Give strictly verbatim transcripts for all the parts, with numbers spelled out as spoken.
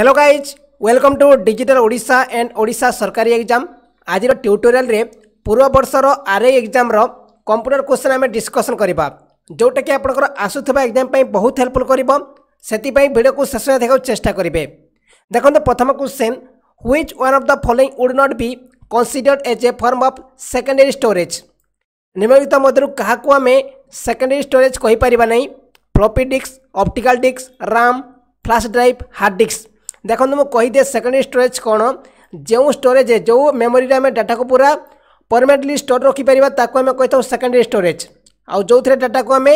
Hello guys welcome to digital Odisha and Odisha सरकारी exam आज tutorial रे पूर्व वर्षर आरआई एग्जाम रो कंप्यूटर क्वेश्चन आम डिस्कसन करबा जोटा कि आपनकर आसुथबा एग्जाम पई बहुत हेल्पफुल करबो सेति पई वीडियो को शेष देखा चेष्टा करिवे। देखो तो प्रथम question which one of the following would not be considered as a form of secondary storage निम्नलिखित मधुर कहा को आम सेकेंडरी स्टोरेज कहि परिबा नै floppy disk optical disk RAM flash drive hard disk. देखो मुझे कहीदे सेकेंडरी स्टोरेज कौन जो स्टोरेज जो मेमोरी आम डाटा को पूरा परमानेंटली स्टोर रखिपर ताकूम कही था सेकेंडरी स्टोरेज आउ जो थे डाटा को आम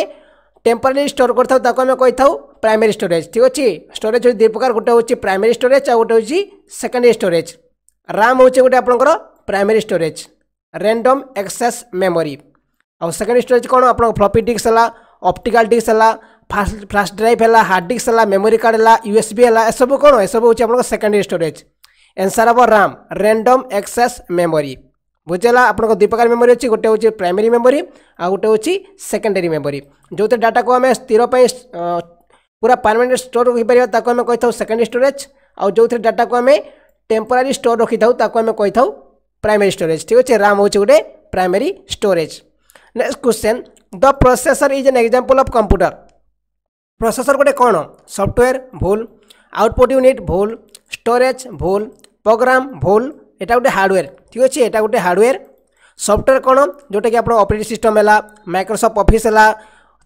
टेम्परेरी स्टोर करें कही था प्राइमरी स्टोरेज। ठीक अच्छे स्टोरेज दुई प्रकार गोटे हूँ प्राइमरी स्टोरेज आ गोटे हूँ सेकेंडरी स्टोरेज। राम हूँ गोटे आपंकर primary storage random access memory आउ सेकेंडरी स्टोरेज कौन आप फ्लॉपी डिस्क है ऑप्टिकल डिस्क है फ्लैश ड्राइव है हार्ड डिस्क है मेमोरी कार्ड है यूएसबी है सब कौन एसबू हूँ आप सेकेंडरी स्टोरेज। एनसर हम राम रैंडम एक्सेस मेमोरी बुझेगा आप दुई प्रकार मेमोरी अच्छी गोटे हूँ प्राइमरी मेमोरी आ गोटे हूँ सेकेंडरी मेमोरी जो डाटा को आम स्थिर पूरा परमानेंट स्टोर रखिपर ताकू आम कही था सेकेंडरी स्टोरेज आउ जो डाटा को आम टेम्पोरारी स्टोर रखी था आम कही था प्राइमरी स्टोरेज। ठीक अच्छे राम हूँ गोटे primary storage. Next question the processor is an example of computer processor गोटे कौन सॉफ्टवेयर भूल आउटपुट यूनिट भूल स्टोरेज भूल प्रोग्राम भूल एटा गोटे हार्डवेयर। ठीक अच्छे एटा गोटे हार्डवेयर सॉफ्टवेयर कौन जोटा कि आप ऑपरेटिंग सिस्टम है माइक्रोसॉफ्ट ऑफिस है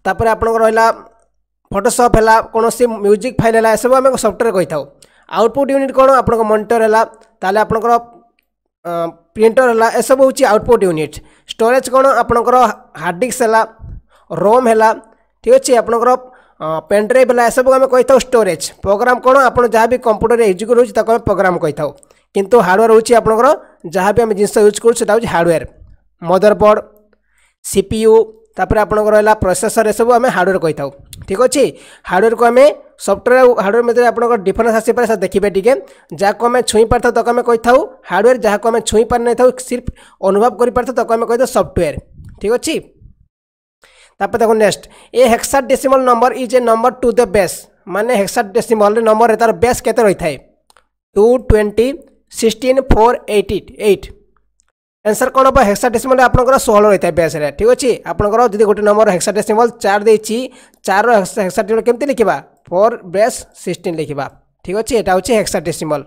तापर आप रहा फोटोशॉप है कौन सी म्यूजिक फाइल है सब आम सॉफ्टवेयर कही था। आउटपुट यूनिट कौन आप मॉनिटर है ताले आप प्रिंटर है एसबू हूँ आउटपुट यूनिट। स्टोरेज कौन आपंकर हार्ड डिस्क है रोम है। ठीक अच्छे आपंकर पेनड्राइव है सब आम कही था स्टोरेज। प्रोग्राम कौन आप जहाँ भी कंप्यूटर एग्जीक्यूट होती है प्रोग्राम कही था किंतु हार्डवेयर होची आपंकर जहाँ भी आम जिनस यूज करूँ हार्डवेयर मदरबोर्ड सीपीयू तापर आपंकर रहा प्रोसेसर एसबू आम हार्डवेयर कही था। ठीक अच्छे हार्डवेयर को आम सॉफ्टवेयर हार्डवेयर मध्य आप डिफरेन्स आसपे सर देखिए टी जहाँ को आम छुई पार्थ तक आम कही था हार्डवेयर जहाँ को आम छुई पार नहीं था सिर्फ अनुभव कर तक आम कही था सॉफ्टवेयर। ठीक अच्छे तापर देखो next a hexadecimal number is a number to the base माने हेक्सा डेसिमल नंबर तार बेस केते रही थाए two twenty sixteen four eight eight answer कौन हम हेक्सा डेसिमल आपंकर षोह रही है बेस। ठीक अच्छे आपंकर जी गोटे नंबर हेक्सा डेसिमल चार दे चार हेक्सा डेसिमल केमती लिखा फोर बेस सिक्सटीन लिखा। ठीक अच्छे यहाँ हूँ हेक्सा डेसिमल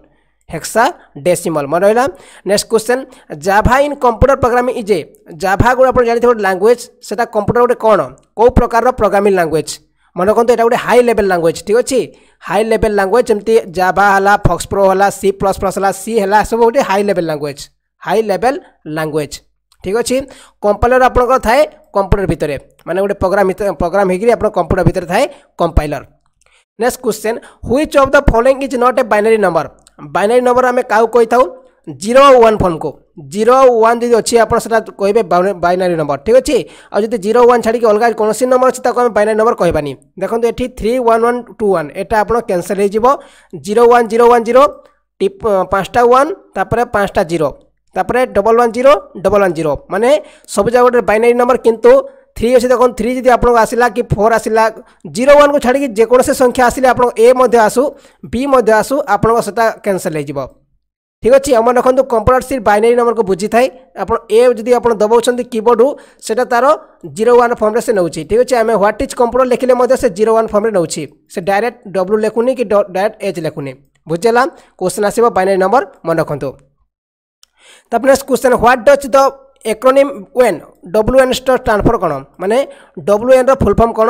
हेक्सा डेसिमल मन रहा। Next question Java in computer programming इजे जाभा गोटे आप जानते गोटे लांगुएज से कंप्यूटर गोटे कौन कौ प्रकार प्रोग्रामिंग लांगुएज मन रखु यहाँ गोटे हाई लेवल लांगुएज। ठीक अच्छे हाई लेवल लांगुएज जमी जाभा है फॉक्सप्रो है सी प्लस प्लस है सी है सब गोटे high level language high level language. ठीक अच्छे कंपाइलर आपंकर थाए कंप्यूटर भितर माने गोटे प्रोग्राम प्रोग्राम होकर कंप्यूटर भितर थाए compiler. Next question which of the following is not a binary number binary number आम क्या कही था जीरो वन फॉर्म को जीरो वन जी अच्छे आप कहे बाइनरी नंबर। ठीक अच्छे आदि जीरो वन छाड़ी अलग कौन सी नंबर अच्छे आम बाइनरी नंबर कहबानी देखो ये three one one two one एटा आप कैनसल हो zero one zero one zero पाँचटा वन तापर पाँचटा जीरो तापर double one zero double one zero माने सब जगह गोटे बाइनरी नंबर किंतु थ्री अच्छे देखो थ्री जी आपको आसला कि फोर आसला जीरो वन को छाड़ी जेको संख्या आसिले आप ए मध्य आसू बी मध्य आसू आप कैनसल हो। ठीक अच्छे मन रखु कंप्यूटर सिर्फ बाइनरी नंबर को बुझी थाए आप ए जी आप दबाउछंती कीबोर्ड से तार जीरो वन फॉर्म से नौ। ठीक अच्छे आम व्हाट इज कंप्यूटर लिखिले से जीरो वन फॉर्म नौ से डायरेक्ट डब्ल्यू लिखुनी कि डायरेक्ट एच लिखुनी बुझेगा क्वेश्चन आसो बाइनरी नंबर मन रखु। तब next question what does the acronym वेन डब्ल्यू एन स्टैंड फॉर कौन माने डब्ल्यू एन रो फुल फॉर्म कौन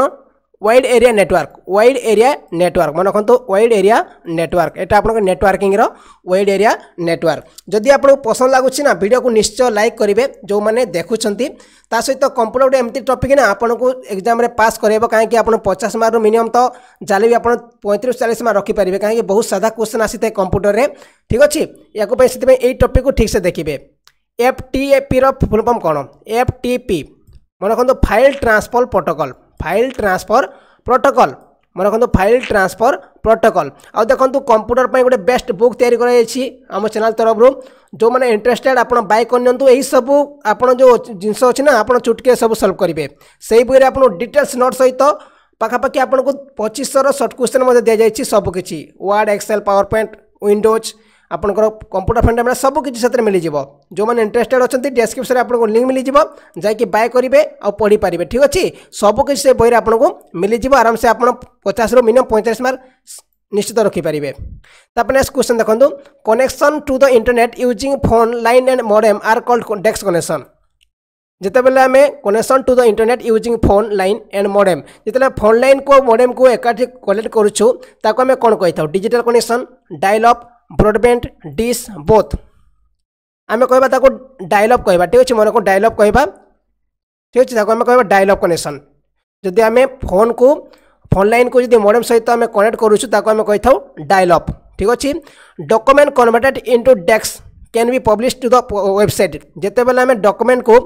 wide area network wide area network मन रखु वाइड एरिया नेटवर्क एटा आपन नेटवर्किंग रो वाइड एरिया नेटवर्क। जदि आपन पसंद लागुच ना वीडियो को निश्चय लाइक करेंगे जो मैंने देखुंत सहित कंप्यूटर गोटे एमती टपिक ना आपन को एग्जाम रे पास करेबो कहीं आप पचास मार्क मिनिमम तो जाले भी आप पैंतीस चालीस मार्क रखिपारे कहीं बहुत सारा क्वेश्चन आसी था कंप्यूटर में। ठीक अच्छे या टपिक को ठीक से देखिए एफ टी पी रो फुल फॉर्म कौन एफ टी पी मन रखु file transfer protocol file transfer protocol मन रखु फाइल ट्रांसफर प्रोटोकॉल आउ देखो कंप्यूटर पर गोटे बेस्ट बुक तैयारी कराई आम चैनल तरफ जो मैंने इंटरेस्टेड आप बाय करनियंतु एही सब आप जो जिनस अच्छी ना आप चुटकी सब सल्व करेंगे से बुक में आप डिटेल्स नोट सहित पाखापाखि आपको पच्चीस सर्ट क्वेश्चन दि सबकि Word Excel PowerPoint Windows आपंकर कंप्यूटर फंडा में सबकि मिल जाए। जो मैंने इंटरेस्टेड अच्छा डिस्क्रिप्शन आपको लिंक मिल जाए जाकि बाय करेंगे आ पढ़ी पारे। ठीक अच्छे सबकि से बही आपको मिल जाए आराम से आप पचास रु मिनिमम पैंतालीस मार्क निश्चित रखिपारे। तापर नेक्स्ट क्वेश्चन देखो connection to the internet using phone line and modem are called desk connection. जिते बेले आम connection to the internet using phone line and modem जिते फोन लाइन को मॉडेम को एकाठी कलेक्ट करुच्छू ताको आम कौन कही था digital connection dial up broadband dish both आम कहवा डायल अप कहवा। ठीक अच्छे मन को डायल अप कहवा। ठीक अच्छे ताको आम कहवा डायल अप कनेक्शन। जदि आम फोन को फोन लाइन को जब मॉडेम सहित आम कनेक्ट करुच्छू ताको आम कही था डायल अप। ठीक अच्छे document converted into desk can be publish to the website. जिते बेले आम डॉक्यूमेंट को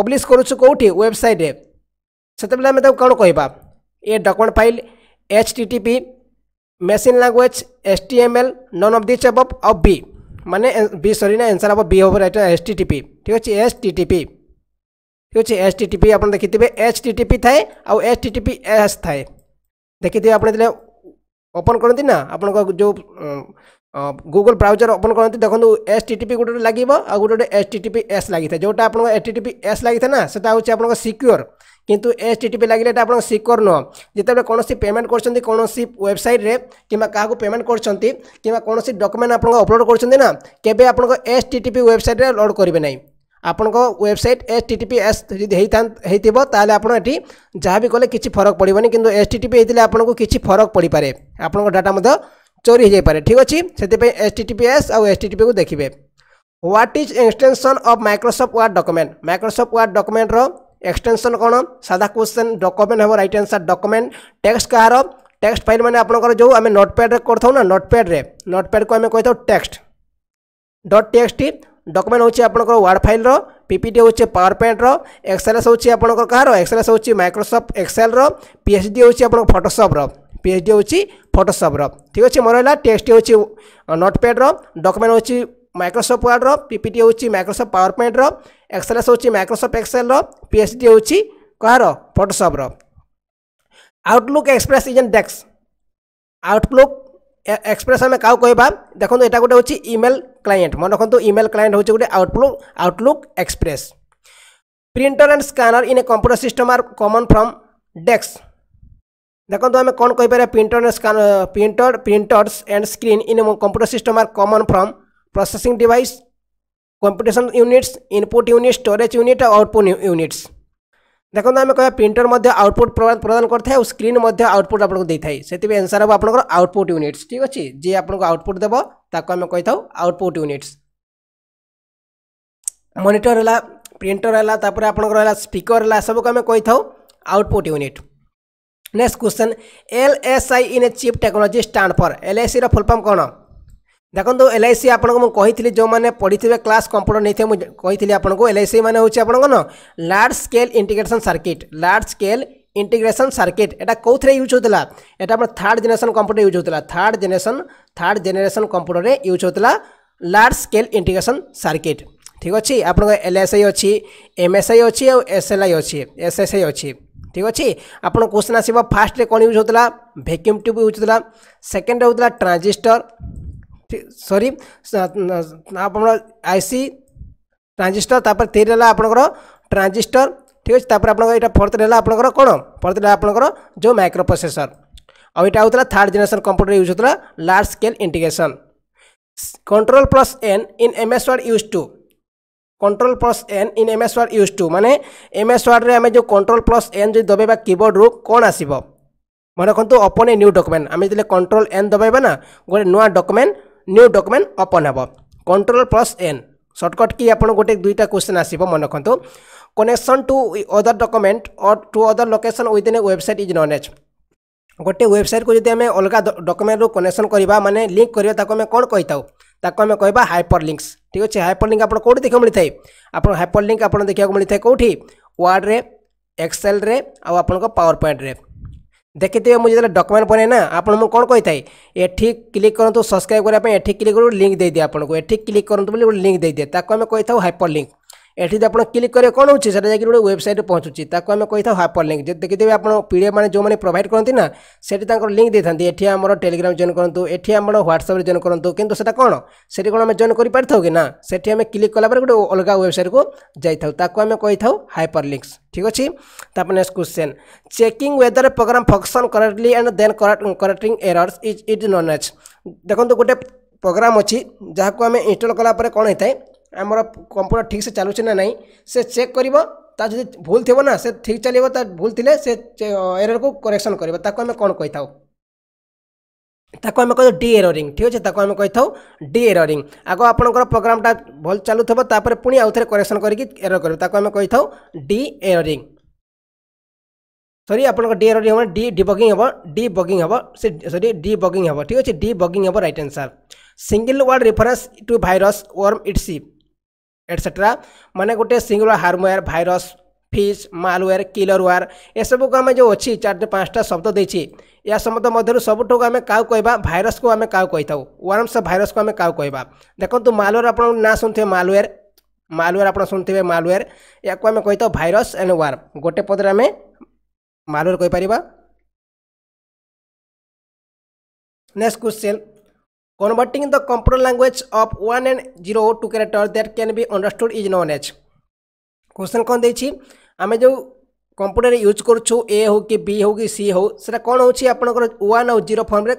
पब्लिश करुच्छू कौटी वेबसाइट से आम कौन कहवा ये document file HTTP machine language HTML none of this above of B माने बी सॉरी ना आंसर अब बी ओवर राइट एचटीटीपी। ठीक अच्छे एचटीटीपी। ठीक अच्छे एचटीटीपी आप देखिए एचटीटीपी थाए आउ एचटीटीपीएस थाए देखिए आप ओपन करती ना आपन जो गूगल ब्राउजर ओपन करते देखो एचटीटीपी गोटे लगे आ गोटे एचटीटीपीएस लगी था जोटा आपको एचटीटीपीएस लगी था ना सेटा होची आपको सिक्योर किंतु एचटीटीपी लगे आपको सिक्योर नुह। जिते कौन पेमेंट कर कौन वेबसाइट रे कि क्या पेमेंट कर कौन डॉक्यूमेंट आपको अपलोड करा केबे आपको एचटीटीपी वेबसाइट रे अपलोड करेंगे ना। आपको वेबसाइट एचटीटीपीएस ये जहाँ भी कले किसी फरक पड़ेनि किंतु एचटीटीपी होते आपको किसी फरक पड़ पारे आपको डाटा चोरी हो जाए। ठीक अच्छे से एचटीटीपीएस और एचटीटीपी को देखिए। What is extension of Microsoft Word document. Microsoft Word document रो एक्सटेंशन कौन साधा क्वेश्चन डॉक्यूमेंट हम राइट आंसर डॉक्यूमेंट। टेक्स्ट कहार टेक्स्ट फाइल मैंने आपंकर जो आम नोटपैड करता ना नोटपैड रे नोटपैड को आम कही था टेक्स्ट डॉट टीएक्सटी डॉक्यूमेंट होची आपंकर वर्ड फाइल रो पीपीटी होची पावरपॉइंट रो एक्सेलएस होची आपंकर कहार एक्सेलएस होची माइक्रोसॉफ्ट एक्सेल रो पीएसडी होची आपंकर फोटोशॉप रो पीएचडी होची फोटोशॉप रो। ठीक अच्छे मोर है टेक्स्ट होची नोटपैड रो डॉक्यूमेंट होची माइक्रोसॉफ्ट वर्ड रो पीपीटी होची माइक्रोसॉफ्ट पावरपॉइंट रो एक्सेलएस होची माइक्रोसॉफ्ट एक्सेल रो पीएचडी होची कहारो फोटोशॉप रो। Outlook Express is an desk. Outlook Express आम क्या कहवा देखो यहाँ गोटे होची इमेल क्लाइंट मन रखु इमेल क्लाइंट होची गोटे Outlook Outlook Express. Printer and scanner in a computer system are common from desk. देखो आम कौन कहीपर printer printer printers and screen in computer system are common from processing device computation units input unit storage unit और output units. देखो आम कह printer output प्रदान करता है और स्क्रीन आउटपुट आपको देता है से आंसर हम आप आउटपुट यूनिट्स। ठीक अच्छे जी आपको आउटपुट देव ताको आम कही था आउटपुट यूनिट्स। मॉनिटर है प्रिंटर है तापर आपंकर स्पीकर है सबको आम कही था output unit. Next question L S I in a chip technology stand for. L I C full form कौन देखो एल आई सी आपको मुझे कही जो मैंने पढ़ी थे क्लास कंप्यूटर नहीं थे मुझे कही आपको एल आई सी मैंने होना large scale integration circuit. Large scale integration circuit एटा कौ थे यूज होता है थर्ड जेनेरेशन कंप्यूटर यूज होता third generation third generation computer में यूज होता लार्ज स्केल इंटीग्रेशन सर्किट। ठीक अच्छे आपको एल एस आई अच्छी एम एस आई अच्छी और एस एल आई अच्छी एस एस आई अच्छी। ठीक अच्छे आपको क्वेश्चन आसो फास्ट कौन यूज होता वैक्यूम ट्यूब यूज होता सेकेंड होता ट्रांजिस्टर सॉरी आईसी ट्रांजिस्टर तापर थर्ड है आपंकर ट्रांजिस्टर। ठीक अच्छे तापर आपंकर एटा फोर्थ है आपंकर कौन फोर्थ है आपंकर जो माइक्रो प्रोसेसर और यहाँ होता थर्ड जेनेरेशन कंप्यूटर यूज होता large scale integration. Control plus N in M S Word use to control plus N in M S Word use to माने एम एस वर्ड में आम जो कंट्रोल प्लस एन जो दबाइबा keyboard रू कौन आसो मन रखु ओपन ए न्यू डॉक्यूमेंट आम जो कंट्रोल एन दबाइबा ना गोटे नुआ डॉक्यूमेंट न्यू डॉक्यूमेंट ओपन हे कंट्रोल प्लस एन शॉर्टकट की आपको गोटे दुईटा क्वेश्चन आसो मन रखु कनेक्शन टू अदर डॉक्यूमेंट और to other location within a website is known as गोटे वेबसाइट को जब आम अलग डॉक्यूमेंट रू कनेक्शन करवा माने लिंक करवा कौन कही था ताको आम कहवा हाइपर लिंक्स। ठीक अच्छे हाइपर लिंक आपको कौटी देखा मिलता है आप हाइपर लिंक आप देखा मिलता है कौटी वर्ड रे एक्सेल रे आउ आपको पावर पॉइंट रे देखिए मुझे जो डॉक्यूमेंट बने ना आप कौन कही था ये क्लिक करूँ सब्सक्राइब करने क्लिक कर लिंक दे दिए आपको ये क्लिक करूँ बोले लिंक दे दिए ताको आम कही था हाइपर लिंक एठी आपण क्लिक करे कोन होची सेटा जाकि रे वेबसाइट पहुचुची ताको हम कहिथा हाइपर लिंक जे देखि देबे आपण पीडीएफ माने जो माने प्रोवाइड करंती ना सेठी तांकर लिंक देथांती एठी हमरो टेलीग्राम जॉइन करंतु एठी हमरो व्हाट्सएप रे जॉइन करंतु किंतु सेटा कोन सेठी कोन हम जॉइन करि परथौ कि ना सेठी हम क्लिक कला पर गुडे अलगा वेबसाइट को जाइथौ ताको हम कहिथौ हाइपर लिंक्स ठीक अछि तापर next question checking whether program function correctly and then correcting errors is is known as देखन तो गुडे प्रोग्राम अछि जाको हम इंस्टॉल कला पर कोन हिताय हमरा कंप्यूटर ठीक से चालू छै ना नहीं से चेक करबो ता जे भूल थेबो ना से ठीक चलेबो ता भूल थिले से एरर को करेक्शन करबो ताको हम कोन कहिथाओ ताको हम कह डी एररिंग ठीक छै ताको हम कहिथाओ डी एररिंग आगो आपनकर प्रोग्राम ता भल चालू थबो तापर पुनी आउथरे करेक्शन करकी एरर करबो ताको हम कहिथाओ डी एररिंग सॉरी आपनकर डी एररिंग हमर डी डिबगिंग हबो डी बगिंग हबो से सॉरी डी बगिंग हबो ठीक छै डी बगिंग हबो right answer single word reference to virus worm itself etcetera माने गोटे सिंगुलर हार्मवेयर भाइरस फिश मालवेयर किलरवेयर ए सब को आम जो अच्छी चार पांचटा शब्द देछि या समस्त मध्य सबुठू आम क्या कहवा भाइरस को आम क्या कही वर्म्स भाइरस को आम क्या कहवा देखो मालवेयर आप ना शुणुवे मालवेयर मालवेयर आप शुणुवे मालवेयर या आम कही भाइरस एंड वर्म गोटे पदर आम मालवेयर कहीपर next question Converting the computer language of one and zero to character that can be understood is known as question कौन देछि आमे जो कंप्यूटर यूज करछु ए हो कि बी हो कि सी हो सेटा कोन होछि आपनकर वन और जीरो फॉर्म रे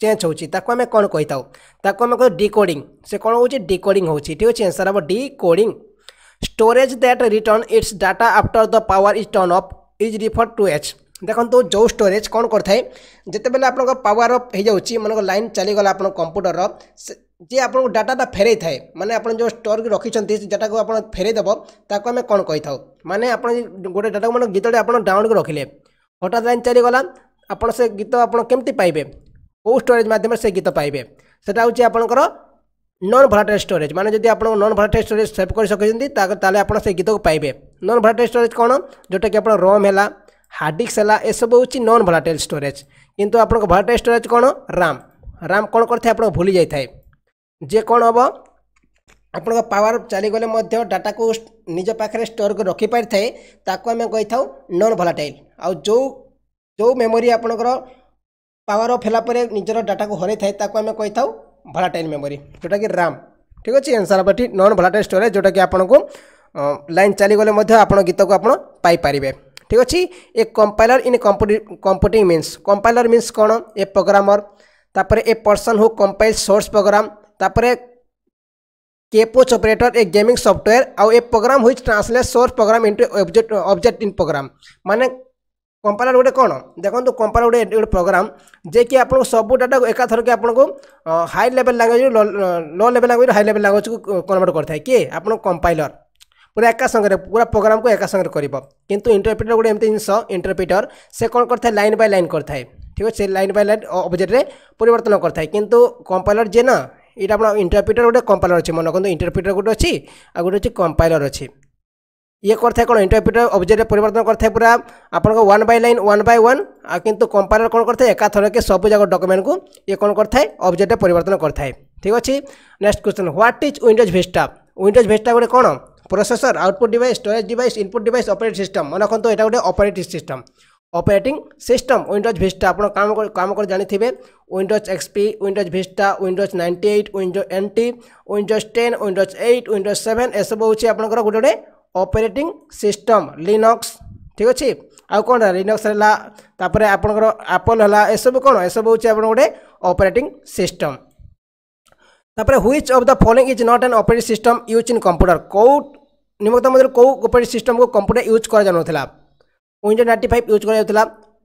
चेंज होछि ताको हमें कोन कहिताउ ताको हमें को डिकोडिंग से कोन होछि डिकोडिंग होछि ठीक अछि आंसर अब decoding storage that return its data after the power is turn off is referred to as देखो तो जो स्टोरेज कौन करता है जिते बेले आप पावर अफ हो जाऊँगी मन लाइन चलीगला आप कंप्यूटर जे आप डाटा फेरई थाए माने आप जो स्टोर की रखी डाटा को आप फेरईदेव ताको आम कौन कही था माने आप गोटे डाटा को मैं गीतटे आप डाउनलोड कर रखिले हटात लाइन चलीगला आप से गीत आप केमती पाइबे कौ स्टोरेज मध्यम से गीत पाइबे सेटा होछि आपनकर नॉन भोलाटाइल स्टोरेज माने जदि आप नॉन भोलाटाइल स्टोरेज सेव कर सकते ताले आप से गीत को पाइबे नॉन भोलाटाइल स्टोरेज कौन जोटा कि आप रोम है हार्ड डिस्क है एसबू हूँ नॉन भोलाटाइल स्टोरेज किंतु आप भोलाटाइल स्टोरेज कौन राम राम कौन करते आप भूली जाए जे कौन हम आप पावर चलीगले डाटा को निज पाखे स्टोर कर रखिपारी थाए ताको आम कही था नॉन भोलाटाइल आ जो जो मेमोरी आपणकर पावर अफ होगापर निजर डाटा को हर थाए ताको आम कही था भोलाटाइल मेमोरी जोटा कि राम ठीक अच्छे आंसर अब नॉन भोलाटाइल स्टोरेज जोटा कि आपको लाइन चलीगले आप गीत को आप पाइपर ठीक अच्छे a compiler in computing means compiler means कौन ए प्रोग्रामर तापर a person who compile source program तापर केपोच ऑपरेटर ए गेमिंग सॉफ्टवेयर आउ ए प्रोग्राम हुई translate source program into object object in program माने कंपाइलर गोटे कौन देखो कंपाइलर गोटे गोटे प्रोग्राम जे कि आप सब डाटा को एका थर के आपको high level language low level language high level language को कन्वर्ट करता है किए आप कंपाइलर पूरा एका संगे पूरा प्रोग्राम को एका संगे कर किंतु इंटरप्रिटर गोटे एमती जिनस इंटरप्रिटर से कौन करता है लाइन बाय लाइन करता है ठीक अच्छे लाइन बाय लाइन ऑब्जेक्ट में परिवर्तन करता है किंतु कंपाइलर जे ना यहाँ आप इंटरप्रिटर गोटे कंपाइलर अच्छे मन रखते इंटरप्रिटर गोटे अच्छी आ गोटे अच्छी कंपाइलर अच्छी ये करता है कौन इंटरप्रिटर ऑब्जेक्ट में परिवर्तन करता है पूरा आप one by line one by one आ किंतु कंपाइलर कौन करता है एका थर के सब जगह डॉक्यूमेंट को ये कौन करता है ऑब्जेक्ट में परिवर्तन करता है ठीक अच्छे next question what is Windows Vista Windows Vista गोटे कौन processor output device storage device input device operating system मन रखते यहाँ गोटे operating system operating system Windows Vista आप काम काम कर जानी Windows XP Windows Vista Windows ninety eight Windows NT Windows ten Windows eight Windows seven एसब हूँ आप गोटे गोटे ऑपरेटिंग सिस्टम लिनक्स ठीक अच्छे आउ कौन लिनक्स है आपंकर एप्पल है एसबू कौन एसब हूँ आप गोटे ऑपरेटिंग सिस्टम तापर which of the following is not an operating system use in computer कौ निम्नलिखित मध्य कौ ऑपरेटिंग सिस्टम को कंप्यूटर यूज करा जानुथला विंडोज नाइंटी फाइव यूज करा जाउथला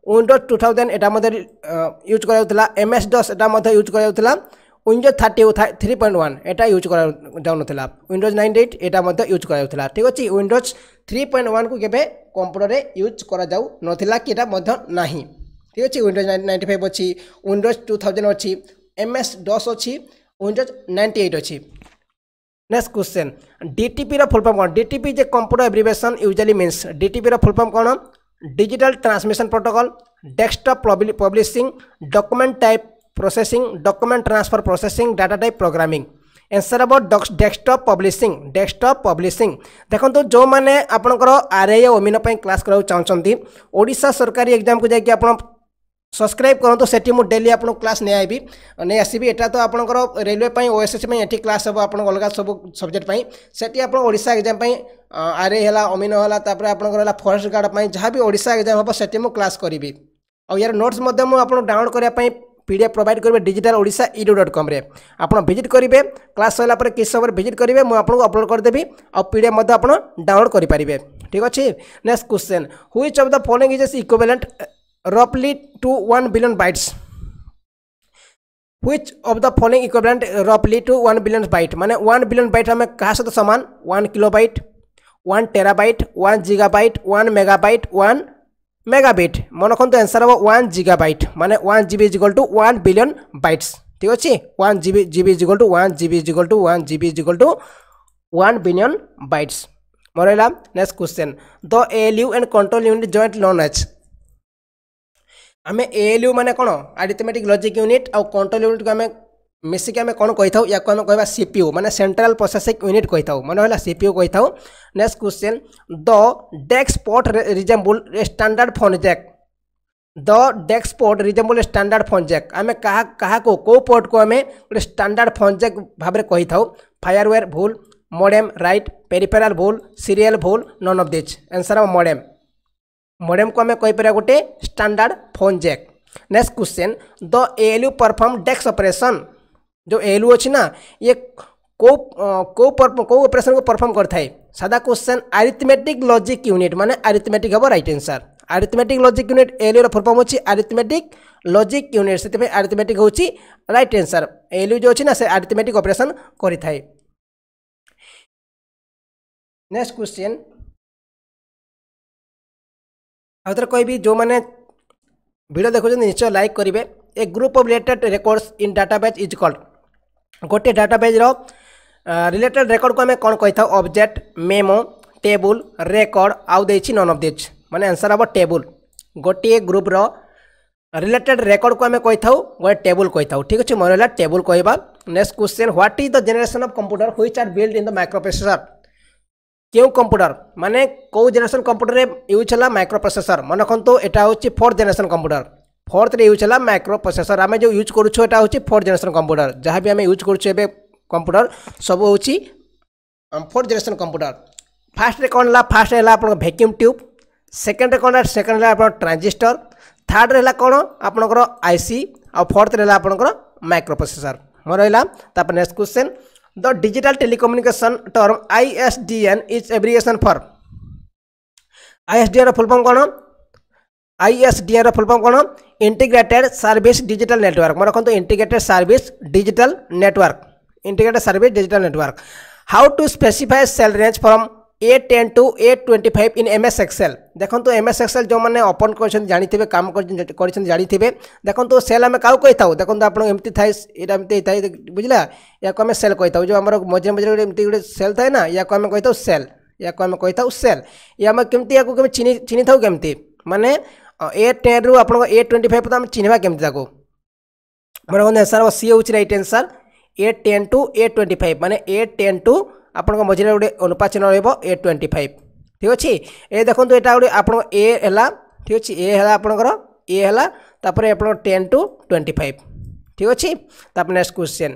विंडोज टू थाउजेंड एटा मध्य यूज करा जाउथला एमएस डॉस एटा मध्य यूज करा जाउथला Windows thirty three point one एटा यूज करा जानुथला विंडोज नाइंटी एट एटा मध्य यूज करा जाउथला ठीक अछि विंडोज थ्री पॉइंट वन को केबे कंप्यूटर रे यूज करा जाउ नथिला कि एटा मध्य नाही ठीक अछि विंडोज नाइंटी फाइव अछि विंडोज टू थाउजेंड अछि एमएस डॉस अछि विंडोज नाइंटी एट अच्छी नेक्स्ट क्वेश्चन डीटीपी रा फुल फॉर्म कौन डीटीपी जे computer abbreviation usually means DTP रा फुल फॉर्म कौन digital transmission protocol desktop publishing document type processing document transfer processing data type programming answer अब desktop publishing desktop publishing देखो तो जो माने आपनकर आरआई ओमिन पई क्लास कराउ चाहछंती ओडिशा सरकारी एग्जाम को जाय कि आपन सब्सक्राइब करो तो सेठी मु डेली आपन क्लास नै आइबी नै आसीबी एटा तो आपनकर रेलवे पई ओएसएस पई एठी क्लास सब आपन अलगा सब सब्जेक्ट पई सेठी आपन ओडिशा एग्जाम पई आरआई हला ओमिन हला तापर आपनकर हला फॉरेस्ट गार्ड पई जहां भी ओडिशा एग्जाम होबो सेठी मु क्लास करबी और यार नोट्स मधे मु आपन डाउनलोड करिया पई पीडीएफ प्रोवाइड करेंगे digital Odisha edu dot com रे आप विजिट करेंगे क्लास सरला किस समय विजिट करेंगे मुझे आपको अपलोड करदेवी आ पीडीएफ मत आप डाउनलोड करेंगे ठीक अच्छे। Next question which of the following is equivalent रफली to one billion bytes which of the following equivalent रफली टू वन बिलियन बाइट माने वन बिलियन बाइट हमें क्या सहित सामान one kilobyte one terabyte one जिगाबाइट one megabyte one megabit मन रखु answer हम वन जिगाबाइट माने one GB is equal to one billion bytes ठीक अच्छे। One GB GB is equal to one GB is equal to one GB is equal to one billion bytes मोर रहा। Next question the ALU and control unit joint known as आम ALU माने कौन arithmetic logic unit आउ control unit को आम मिसिक आम कौन कही या कह सीपीयू माने सेंट्रल प्रोसेसिंग यूनिट कही था मन है सीपीयू कही था। Next question the desk port resemble standard phone jack the desk port resemble standard phone jack आम क्या क्या को कौ पोर्ट को आम गोटे स्टैंडर्ड फोन जैक भाव में कही था फायरवेयर भूल मोडेम राइट पेरिफेराल भूल सीरियल भूल नन ऑफ दिस आंसर हम मोडेम मोडेम को आम कहीपर गोटे standard phone jack. Next question the ALU perform desk operation जो एएलयू अच्छी ना ये को को को ऑपरेशन को परफॉर्म करता है सादा क्वेश्चन अरिथमेटिक लॉजिक यूनिट माने अरिथमेटिक हम right answer arithmetic logic unit ALU full form होची अरिथमेटिक लॉजिक यूनिट से अरिथमेटिक होची राइट आंसर एएलयू जो अच्छी ना से अरिथमेटिक ऑपरेशन करता है। नेक्स्ट क्वेश्चन आउतर कोई जो माने वीडियो देखो निश्चय लाइक करेंगे। A group of related records in database is called गोटे डाटाबेस रो रिलेटेड रिकॉर्ड को हमें कौन कही था ऑब्जेक्ट मेमो टेबल रिकॉर्ड आउ देछि नन ऑफ दिस माने आंसर अब टेबल गोटे ग्रुप रो रिलेटेड रिकॉर्ड को हमें कही था गोटे टेबल कही था ठीक अछि मोर हला टेबल कहबा। Next question what is the generation of computer which are build in the microprocessor क्यों कंप्यूटर माने को जनरेशन कंप्यूटर रे यूज हला माइक्रो प्रोसेसर मन कोंतो एटा होछि फोर्थ जनरेशन कंप्यूटर फोर्थ रे यूज है माइक्रो प्रोसेसर आम जो यूज करूँ एटा होछि फोर्थ जनरेशन कंप्यूटर जहाँ भी आम यूज करूँ एबे कंप्यूटर सब होछि फोर्थ जनरेशन कंप्यूटर। फास्ट रे कौन ला फास्ट है आप वैक्यूम ट्यूब सेकेंड रे कौन है सेकेंड है आप ट्रांजिस्टर थर्ड रे कौन आपणकर आईसी आ फोर्थ रे आपणकर माइक्रो प्रोसेसर मोर रहा। तापर next question the digital telecommunication term ISDN is abbreviation for ISDN रो फुल फॉर्म कौन आईएसडीएन रो फुल फॉर्म कौन इंटीग्रेटेड सर्विस डिजिटल नेटवर्क मैं रखो integrated service digital network integrated service digital network. How to specify cell range from A ten to A twenty five in MS Excel देखो MS Excel जो मैंने open कर जाथे काम कर जाथे देखो सेल आम क्या कही था देखो आप एमती था एमती था बुझला या को आम सेल कही था जो आम मझे मझे एमती गोटे सेल थाए ना या को आम कही था सेल या को आम कही था सेल या कमी चिन्ह चिन्ह था केमती माने ए टेन रु आप ए ट्वेंटी फाइव तो आम चिन्हवा केमती मैं कहते आंसर हम सी हूँ right answer A ten to A twenty five माने ए टेन टू आप मझे गोटे अनुपात चिन्ह रे ट्वेंटी फाइव ठीक अच्छे। ये देखो यहाँ गोटे आप ए है ठीक अच्छे ए है आपंकर ए है आप टेन टू ट्वेंटी फाइव ठीक अच्छे। तापर next question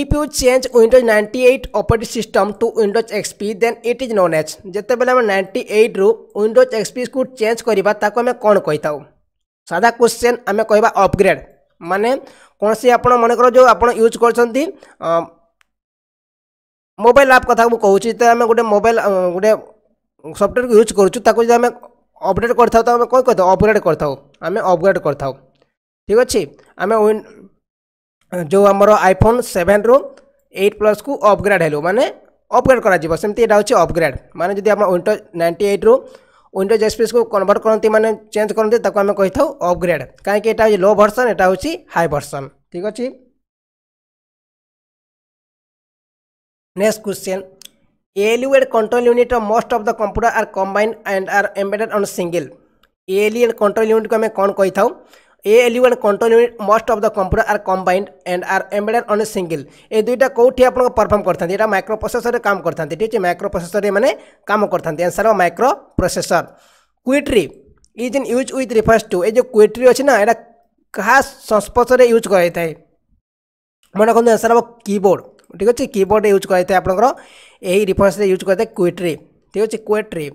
if you change Windows ninety eight operating system to Windows XP then it is known as जिते बेले हम नाइंटी एट रु विंडोज एक्सपी को चेंज करबा ताको हम कोन कहता हूं सादा क्वेश्चन हमें कहबा अपग्रेड माने कोन से आपण मन करो जो आपण यूज करछंती मोबाइल ऐप कथा को कहूची त हम गोटे मोबाइल गोटे सॉफ्टवेयर को यूज करछु ताको जे हम अपडेट करथाउ त हम कोन कहता अपग्रेड करथाउ हम अपग्रेड करथाउ ठीक अछि। हम जो आमर आईफोन सेवेन रो एट प्लस को अपग्रेड हेलो माने अपग्रेड करा सेमती एटा होछि अपग्रेड माने जदि आप विंडोज नाइंटी एट रो विंडोज एक्सपी को कन्वर्ट करती माने चेंज करते ताको हम कहिथाउ अपग्रेड काहे कि एटा होछि लो वर्जन एटा होछि हाई वर्जन ठीक अछि। Next question ALU and control unit of most of the computer are combined and are embedded on single ALU and control unit को हम कोन कहिथाउ A L U and control unit most of the computer are combined and are embedded on a single. ए दुईटा कोठी आपन perform करथांती एटा micro processor रे काम करथांती ठीक छे micro processor रे माने काम करथांती आंसर हो माइक्रो प्रोसेसर. क्विट्री is in use with refers to a जो क्विट्री अछि ना एटा खास संस्पर्श रे यूज करय थाय मन कोन आंसर हो कीबोर्ड ठीक अछि कीबोर्ड यूज करय थाय आपन को एही रिफर्स रे यूज करय थाय क्विट्री ठीक अछि क्विट्री.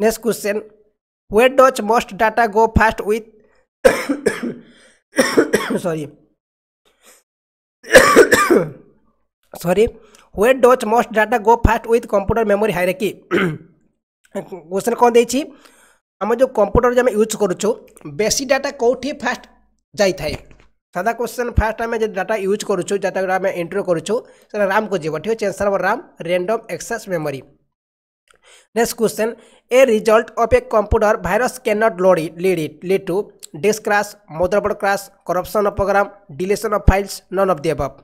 Next question where does most data go fast with sorry sorry where does most data go fast with computer memory hierarchy. Question कोन देछि हम जो कंप्यूटर जे हम यूज करछु बेसी डाटा कोठी फास्ट जाई थाए सादा क्वेश्चन फास्ट हम जे डाटा यूज करछु डाटा हम एंटर करछु से RAM को जेबो ठीक आंसर हमर RAM random access memory. Next question, a result of a computer virus cannot load it, lead it, lead to disk crash, motherboard crash, corruption of program, deletion of files, none of the above.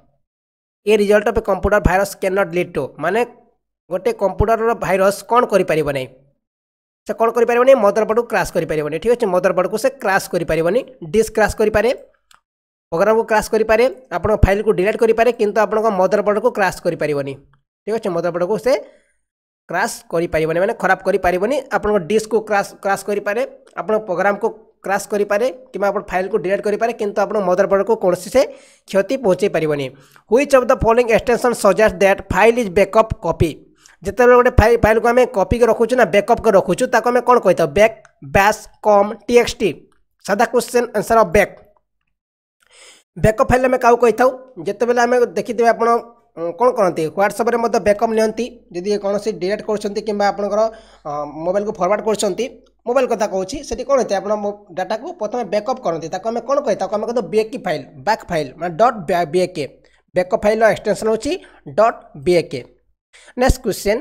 A result of a computer virus cannot lead to माने गोटे computer virus कोन करि परिबो नै से कोन करि परिबो नै motherboard को crash करि परिबो नै ठीक अछि मदरबोर्ड को से क्रैश करि परिबो नै डिस्क क्रैश करि पारे प्रोग्राम को क्रैश करि पारे आपन फाइल को डिलीट करि पारे किंतु आपन को मदरबोर्ड को क्रैश करि परिबो नै ठीक अछि मदरबोर्ड को से क्रैश करि परिबो नै माने खराब करि परिबो नै आपन डिस्क को क्रैश क्रैश करि पारे आपन प्रोग्राम को क्रैश करि पारे किमा आपन फाइल को डिलीट करि पारे किंतु आपन मदरबोर्ड को कोनसी से क्षति पहुंचे परिबो नै. Which of the following extension suggest that file is backup copy जेते बेले फाइल फाइल को हमें कॉपी के रखुछु ना बैकअप के रखुछु ताको हमें कोन कहता बैक बैश कॉम टीएक्सटी सादा question answer of bak backup file में काउ कहता जेते बेले हमें देखि देबे आपन कोन करनते WhatsApp रे मद बैकअप नियंती जदी कोन से डिलीट करछंती किबा आपनकर मोबाइल को फॉरवर्ड करछंती मोबाइल कथा कहउची सेठी कोन हेते आपन डाटा को प्रथमे बैकअप करनते ताको हमें कोन कहता को हमें कहतो बैक फाइल बैक फाइल माने डॉट बैक बैकअप फाइल रो एक्सटेंशन होची dot bak. Next question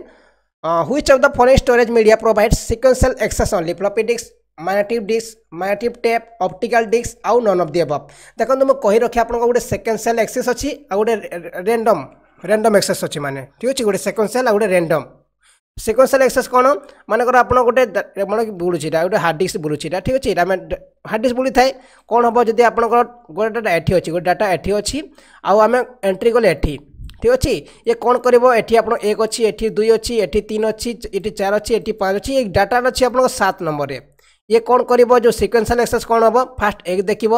which of the following storage media provide sequential access only floppy disk magnetic disk magnetic tape optical disk आउ none of the above. देखन तो म कहि रखि आपन को गोटे सीक्वेंशियल एक्सेस अछि आ गोटे रैंडम रैंडम एक्सेस अछि माने ठीक अछि गोटे सीक्वेंशियल आ गोटे रैंडम सीक्वेंशियल एक्सेस कोन माने कर आपन गोटे मन की बुलु छिटा गोटे हार्ड डिस्क बुलु छिटा ठीक अछि हम हार्ड डिस्क बुलि थाए कोन होबो जदी आपन को गोटे डाटा एठी अछि गोटे डाटा एठी अछि आ हम एंट्री कोले एठी ठीक अछि ये कोन करबो एठी आपन एक अछि एठी दो अछि एठी तीन अछि एठी चार अछि एठी पाँच अछि एक डाटा अछि आपन को सात नंबर रे ये कोन करबो जो सीक्वेंशियल एक्सेस कोन होबो फर्स्ट एक देखिबो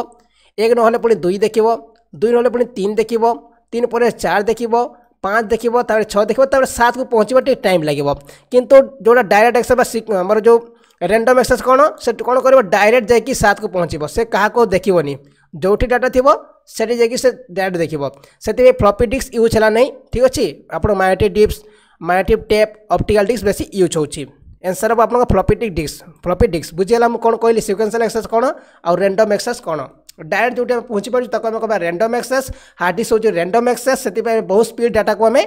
एक न होले पुनी दो देखिबो दो न होले पुनी तीन देखिबो तीन पर चार देखिबो पाँच देखिबो तारे छह देखिबो तारे सात को पहुंचबे टाइम लागिबो किंतु जोडा डायरेक्ट एक्सेस हमर जो रैंडम एक्सेस कोन से कोन करबो डायरेक्ट जाय कि सात को पहुंचबो से कहा को देखिबोनी जोठी डाटा थिबो सेठी जाय कि से डायरेक्ट देखिबो सेते फ्लॉपी डिस्क यूज होला नै ठीक अछि आपन magnetic disk magnetic tape optical disk बेसी यूज होउची आंसर अब आपन फ्लॉपी डिस्क फ्लॉपी डिस्क बुझियला हम कोन कहली सीक्वेंशियल एक्सेस कोन और रैंडम एक्सेस कोन डायरेक्ट जोटे पहुंची पड़ू तक हम कहबा रैंडम एक्सेस हार्ड डिस्क हो रैंडम एक्सेस सेति पर बहुत स्पीड डाटा को हमें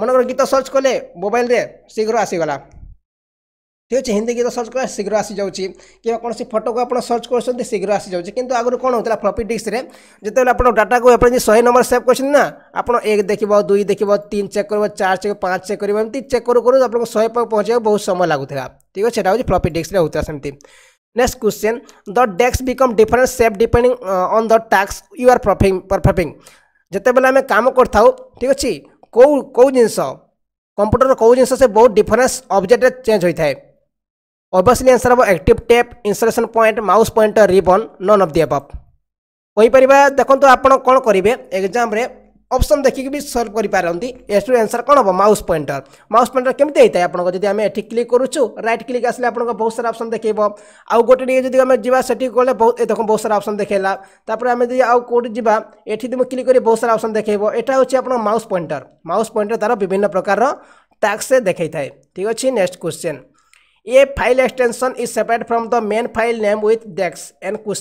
मनकर गीत सर्च कले मोबाइल रे शीघ्र आसी गला ठीक अछि हिंदी गीत सर्च करा शीघ्र आसी जाउची कि कोनसी फोटो को आपण सर्च करसोंते शीघ्र आसी जाउची किंतु आगु कोन होतला फ्लॉपी डिस्क रे जतेले आपण डाटा को आपण जे सौ नंबर सेव करछिन ना आपण एक देखिबो दो देखिबो तीन चेक करबो चार चेक पाँच चेक करबो एमती चेक करू करू आपण को सौ पर पहुंचे बहुत समय लागुथला ठीक अछि एटा हो फ्लॉपी डिस्क रे होता सेमती. Next question, the decks become different shape depending uh, on the task you are performing. जते बेला हमें काम करथाउ ठीक अछि को को जिंस कंप्यूटर को जिंस से बहुत डिफरेंस ऑब्जेक्ट चेंज होय थाए ऑब्वियसली आंसर अब active tab insertion point mouse pointer ribbon none of the above होई परिबा. देखन तो आपण कोन करिवे एग्जाम रे ऑप्शन देखि के भी सॉल्व करि पारंती एस्टू आंसर कोन हो माउस पॉइंटर माउस पॉइंटर केमते हेतै आपन को जदी हम एठी क्लिक करूछु राइट क्लिक आसले आपन को बहुत सारा ऑप्शन देखैबो आ गोटे दिए जदी हम जीवा सेठी कोले बहुत देखो बहुत सारा ऑप्शन देखैला तापर हम जदी आ कोड जीवा एठी दिम क्लिक करी बहुत सारा ऑप्शन देखैबो एटा होछि आपन माउस पॉइंटर माउस पॉइंटर तारो विभिन्न प्रकार रो टैग से देखै थाए ठीक अछि. Next question a file extension is separate from the main file name with डेक्स एंड